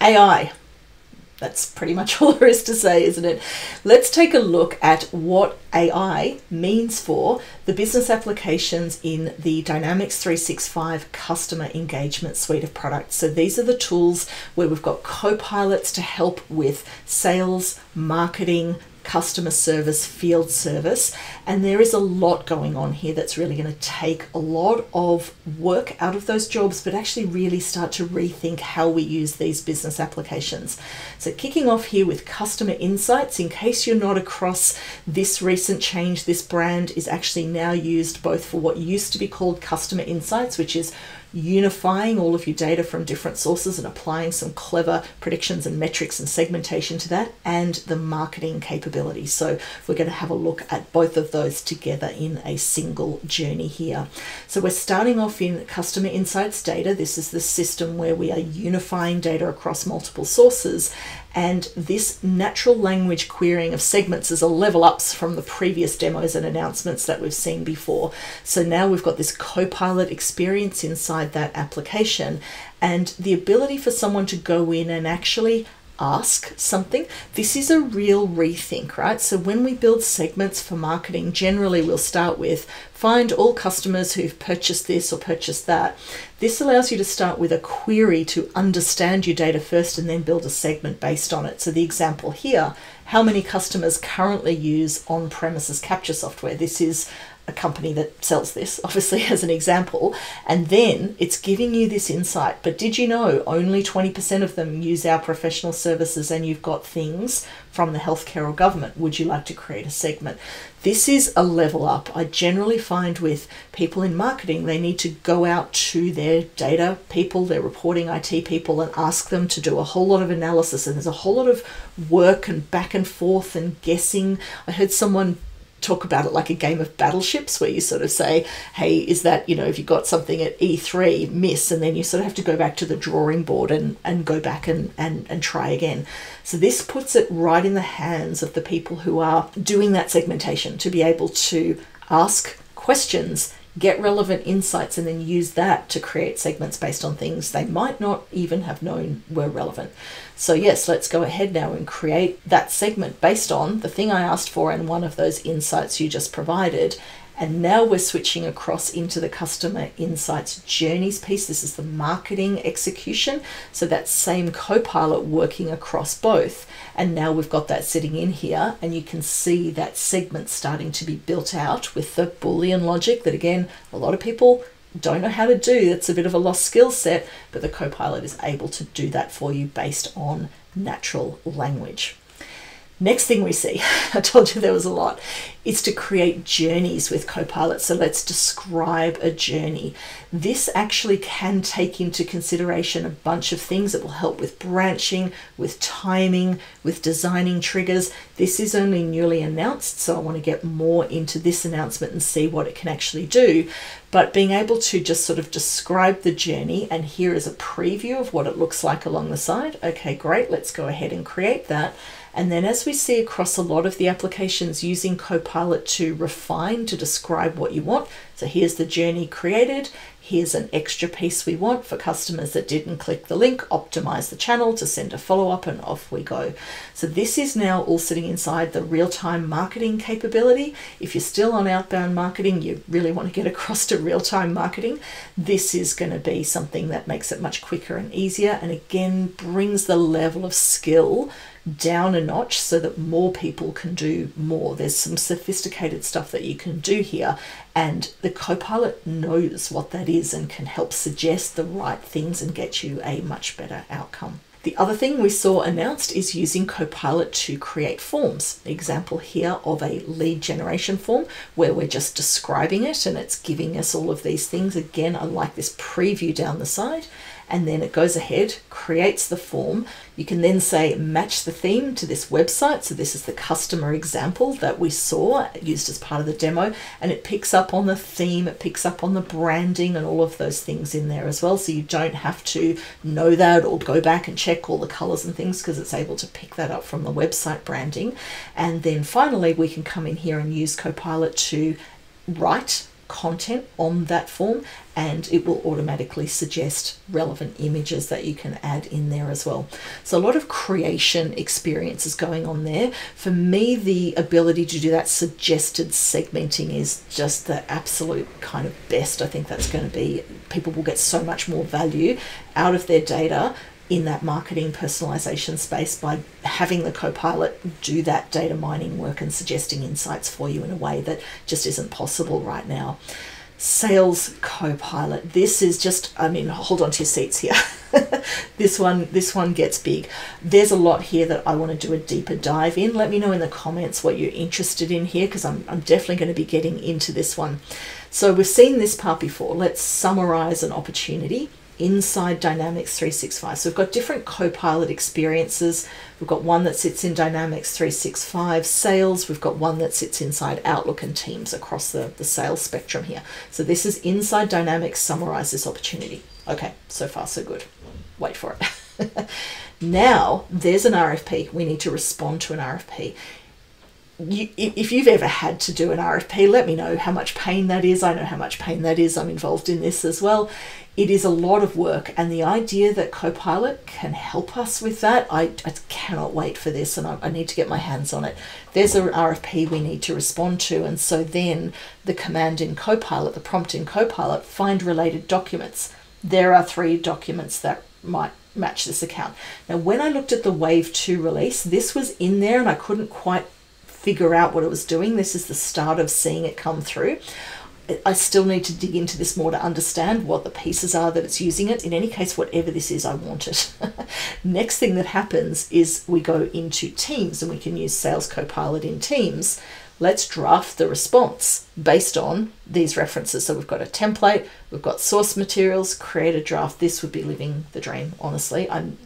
AI. That's pretty much all there is to say, isn't it? Let's take a look at what AI means for the business applications in the Dynamics 365 Customer Engagement suite of products. So these are the tools where we've got Copilots to help with sales, marketing, Customer Service, Field Service, and there is a lot going on here that's really going to take a lot of work out of those jobs, but actually really start to rethink how we use these business applications. So kicking off here with Customer Insights, in case you're not across this recent change, this brand is actually now used both for what used to be called Customer Insights, which is unifying all of your data from different sources and applying some clever predictions and metrics and segmentation to that, and the marketing capability. So we're going to have a look at both of those together in a single journey here. So we're starting off in Customer Insights data. This is the system where we are unifying data across multiple sources. And this natural language querying of segments is a level up from the previous demos and announcements that we've seen before. So now we've got this Copilot experience inside that application and the ability for someone to go in and actually ask something. This is a real rethink, right? So when we build segments for marketing, generally we'll start with find all customers who've purchased this or purchased that. This allows you to start with a query to understand your data first and then build a segment based on it. So the example here, how many customers currently use on-premises capture software? This is a company that sells this, obviously, as an example, and then it's giving you this insight. But did you know only 20% of them use our professional services, and you've got things from the healthcare or government? Would you like to create a segment? This is a level up. I generally find with people in marketing, they need to go out to their data people, their reporting IT people, and ask them to do a whole lot of analysis. And there's a whole lot of work and back and forth and guessing. I heard someone talk about it like a game of battleships, where you sort of say, hey, is that, you know, if you got something at E3, miss, and then you sort of have to go back to the drawing board and go back and try again. So this puts it right in the hands of the people who are doing that segmentation to be able to ask questions, get relevant insights, and then use that to create segments based on things they might not even have known were relevant. So yes, let's go ahead now and create that segment based on the thing I asked for and one of those insights you just provided. And now we're switching across into the Customer Insights Journeys piece. This is the marketing execution. So that same Copilot working across both. And now we've got that sitting in here, and you can see that segment starting to be built out with the Boolean logic that, again, a lot of people don't know how to do. That's a bit of a lost skill set, but the Copilot is able to do that for you based on natural language. Next thing we see, I told you there was a lot, is to create journeys with Copilot. So let's describe a journey. This actually can take into consideration a bunch of things that will help with branching, with timing, with designing triggers. This is only newly announced, so I want to get more into this announcement and see what it can actually do. But being able to just sort of describe the journey, and here is a preview of what it looks like along the side. Okay, great, let's go ahead and create that. And then as we see across a lot of the applications, using Copilot to refine, to describe what you want. So here's the journey created. Here's an extra piece we want for customers that didn't click the link, optimize the channel to send a follow-up, and off we go. So this is now all sitting inside the real-time marketing capability. If you're still on outbound marketing, you really want to get across to real-time marketing. This is going to be something that makes it much quicker and easier, and again, brings the level of skill down a notch so that more people can do more. There's some sophisticated stuff that you can do here, and the Copilot knows what that is and can help suggest the right things and get you a much better outcome. The other thing we saw announced is using Copilot to create forms. The example here of a lead generation form where we're just describing it and it's giving us all of these things. Again, I like this preview down the side. And then it goes ahead, creates the form. You can then say, match the theme to this website. So this is the customer example that we saw used as part of the demo. And it picks up on the theme, it picks up on the branding and all of those things in there as well. So you don't have to know that or go back and check all the colors and things, because it's able to pick that up from the website branding. And then finally, we can come in here and use Copilot to write content on that form, and it will automatically suggest relevant images that you can add in there as well. So a lot of creation experience is going on there. For me, the ability to do that suggested segmenting is just the absolute kind of best. I think that's going to be, people will get so much more value out of their data in that marketing personalization space by having the Copilot do that data mining work and suggesting insights for you in a way that just isn't possible right now. Sales Copilot. This is just, I mean, hold on to your seats here. This one gets big. There's a lot here that I want to do a deeper dive in. Let me know in the comments what you're interested in here, because I'm definitely going to be getting into this one. So we've seen this part before. Let's summarize an opportunity inside Dynamics 365. So we've got different Copilot experiences. We've got one that sits in Dynamics 365 Sales. We've got one that sits inside Outlook and Teams across the sales spectrum here. So this is inside Dynamics, summarize this opportunity. Okay, so far so good. Wait for it. Now there's an RFP. We need to respond to an RFP. If you've ever had to do an RFP, let me know how much pain that is. I know how much pain that is. I'm involved in this as well. It is a lot of work, and the idea that Copilot can help us with that, I cannot wait for this, and I need to get my hands on it. There's an RFP we need to respond to, and so then the command in Copilot, the prompt in Copilot, find related documents. There are 3 documents that might match this account. Now, when I looked at the Wave 2 release, this was in there, and I couldn't quite figure out what it was doing. This is the start of seeing it come through. I still need to dig into this more to understand what the pieces are that it's using it. In any case, whatever this is, I want it. Next thing that happens is we go into Teams, and we can use Sales Copilot in Teams. Let's draft the response based on these references. So we've got a template, we've got source materials, create a draft. This would be living the dream, honestly. And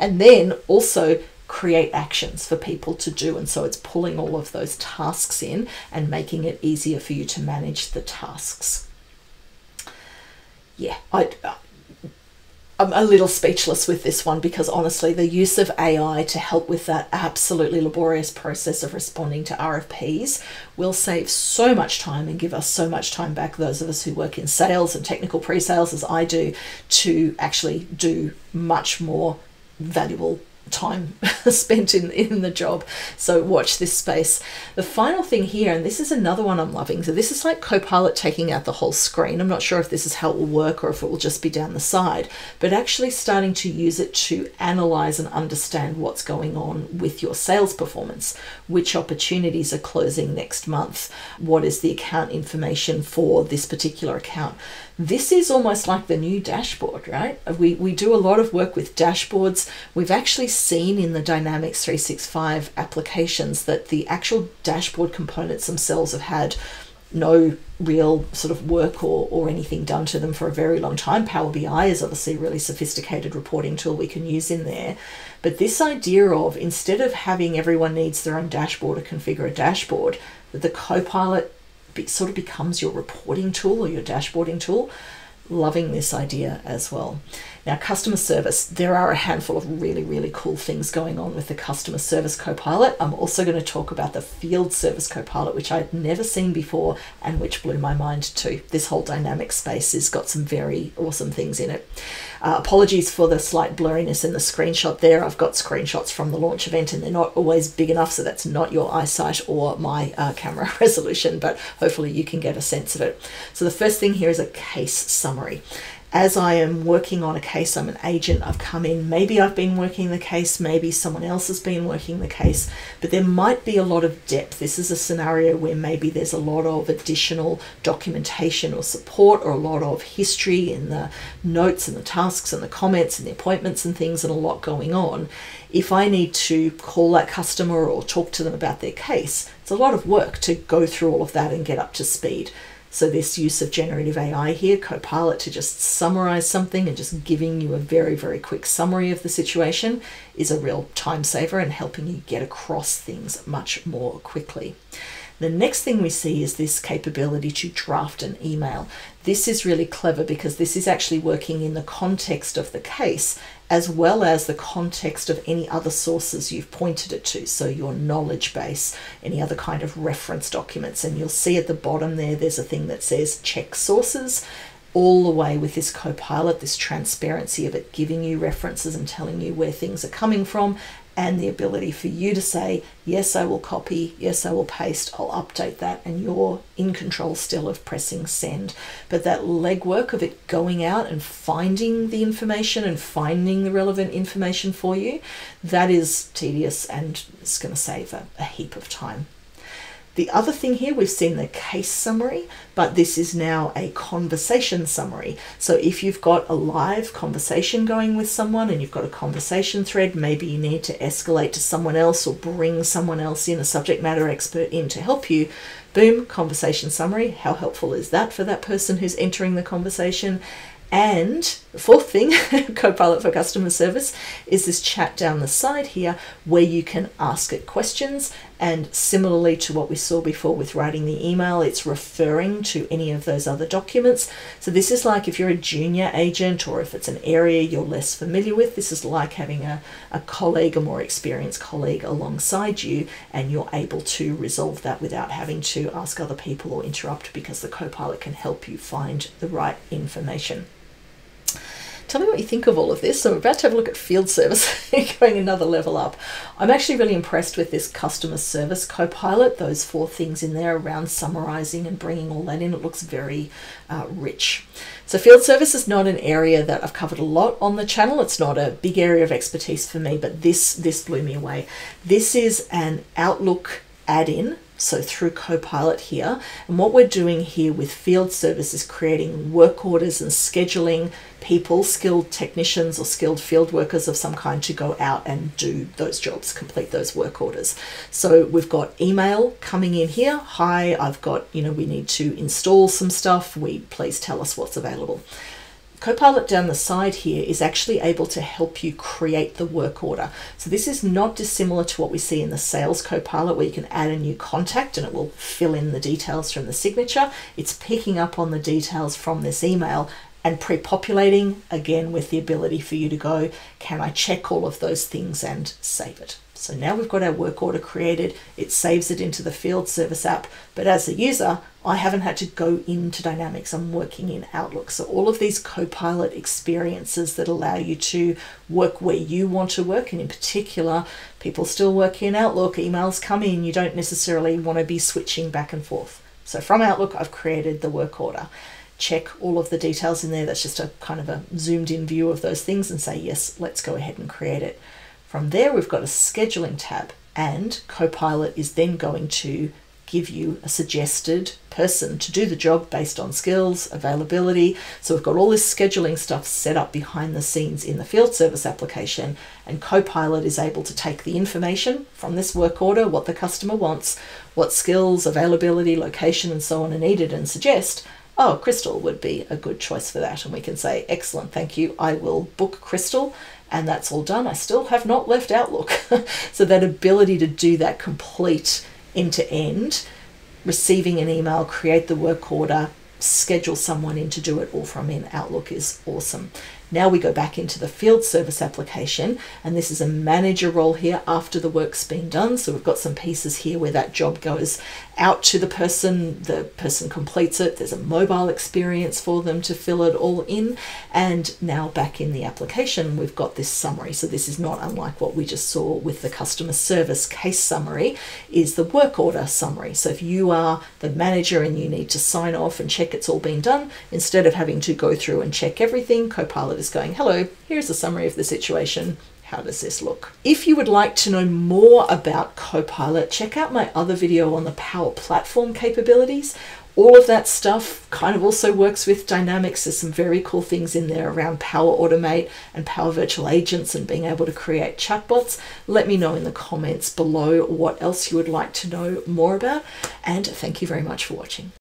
then also create actions for people to do, and so it's pulling all of those tasks in and making it easier for you to manage the tasks. Yeah, I'm a little speechless with this one, because honestly the use of AI to help with that absolutely laborious process of responding to RFPs will save so much time and give us so much time back, those of us who work in sales and technical pre-sales as I do, to actually do much more valuable time spent in the job. So watch this space. The final thing here, and this is another one I'm loving. So this is like Copilot taking out the whole screen. I'm not sure if this is how it will work or if it will just be down the side, but actually starting to use it to analyze and understand what's going on with your sales performance, which opportunities are closing next month, what is the account information for this particular account. This is almost like the new dashboard, right? We do a lot of work with dashboards. We've actually seen in the Dynamics 365 applications that the actual dashboard components themselves have had no real sort of work or anything done to them for a very long time. Power BI is obviously a really sophisticated reporting tool we can use in there. But this idea of, instead of having everyone needs their own dashboard or configure a dashboard, that the Copilot sort of becomes your reporting tool or your dashboarding tool. Loving this idea as well. Now, customer service, there are a handful of really, really cool things going on with the Customer Service Copilot. I'm also going to talk about the Field Service Copilot, which I'd never seen before and which blew my mind too. This whole dynamic space has got some very awesome things in it. Apologies for the slight blurriness in the screenshot there. I've got screenshots from the launch event, and they're not always big enough, so that's not your eyesight or my camera resolution, but hopefully you can get a sense of it. So the first thing here is a case summary. As I am working on a case, I'm an agent, I've come in, maybe I've been working the case, maybe someone else has been working the case, but there might be a lot of depth. This is a scenario where maybe there's a lot of additional documentation or support, or a lot of history in the notes and the tasks and the comments and the appointments and things, and a lot going on. If I need to call that customer or talk to them about their case, it's a lot of work to go through all of that and get up to speed. So this use of generative AI here, Copilot, to just summarize something and just giving you a very, very quick summary of the situation is a real time saver and helping you get across things much more quickly. The next thing we see is this capability to draft an email. This is really clever because this is actually working in the context of the case as well as the context of any other sources you've pointed it to, so your knowledge base, any other kind of reference documents. And you'll see at the bottom there, there's a thing that says check sources. All the way with this Copilot, this transparency of it giving you references and telling you where things are coming from, and the ability for you to say, yes, I will copy, yes, I will paste, I'll update that, and you're in control still of pressing send. But that legwork of it going out and finding the information and finding the relevant information for you, that is tedious and it's going to save a heap of time. The other thing here, we've seen the case summary, but this is now a conversation summary. So if you've got a live conversation going with someone and you've got a conversation thread, maybe you need to escalate to someone else or bring someone else in, a subject matter expert in to help you. Boom, conversation summary. How helpful is that for that person who's entering the conversation? And the fourth thing, Copilot for Customer Service, is this chat down the side here where you can ask it questions. And similarly to what we saw before with writing the email, it's referring to any of those other documents. So this is like if you're a junior agent or if it's an area you're less familiar with, this is like having a colleague, a more experienced colleague alongside you, and you're able to resolve that without having to ask other people or interrupt, because the Copilot can help you find the right information. Tell me what you think of all of this. So I'm about to have a look at Field Service, going another level up. I'm actually really impressed with this Customer Service Copilot, those four things in there around summarizing and bringing all that in. It looks very rich. So Field Service is not an area that I've covered a lot on the channel. It's not a big area of expertise for me, but this blew me away. This is an Outlook add-in. So through Copilot here, and what we're doing here with Field Service is creating work orders and scheduling people, skilled technicians or skilled field workers of some kind, to go out and do those jobs, complete those work orders. So we've got email coming in here. Hi, I've got, you know, we need to install some stuff. Please tell us what's available. Copilot down the side here is actually able to help you create the work order. So this is not dissimilar to what we see in the Sales Copilot, where you can add a new contact and it will fill in the details from the signature. It's picking up on the details from this email and pre-populating, again, with the ability for you to go, can I check all of those things and save it? So now we've got our work order created. It saves it into the Field Service app. But as a user, I haven't had to go into Dynamics. I'm working in Outlook. So all of these Copilot experiences that allow you to work where you want to work, and in particular, people still work in Outlook. Emails come in. You don't necessarily want to be switching back and forth. So from Outlook, I've created the work order. Check all of the details in there. That's just a kind of a zoomed in view of those things, and say, yes, let's go ahead and create it. From there, we've got a scheduling tab, and Copilot is then going to give you a suggested person to do the job based on skills, availability. So we've got all this scheduling stuff set up behind the scenes in the Field Service application, and Copilot is able to take the information from this work order, what the customer wants, what skills, availability, location, and so on are needed, and suggest, oh, Crystal would be a good choice for that. And we can say, excellent, thank you. I will book Crystal. And that's all done. I still have not left Outlook. So that ability to do that complete end-to-end, receiving an email, create the work order, schedule someone in to do it all from in Outlook is awesome. Now we go back into the Field Service application, and this is a manager role here after the work's been done. So we've got some pieces here where that job goes out to the person completes it, there's a mobile experience for them to fill it all in, and now back in the application we've got this summary. So this is not unlike what we just saw with the Customer Service case summary, is the work order summary. So if you are the manager and you need to sign off and check it's all been done, instead of having to go through and check everything, Copilot is going, hello, here's a summary of the situation. How does this look? If you would like to know more about Copilot, check out my other video on the Power Platform capabilities. All of that stuff kind of also works with Dynamics. There's some very cool things in there around Power Automate and Power Virtual Agents and being able to create chatbots. Let me know in the comments below what else you would like to know more about. And thank you very much for watching.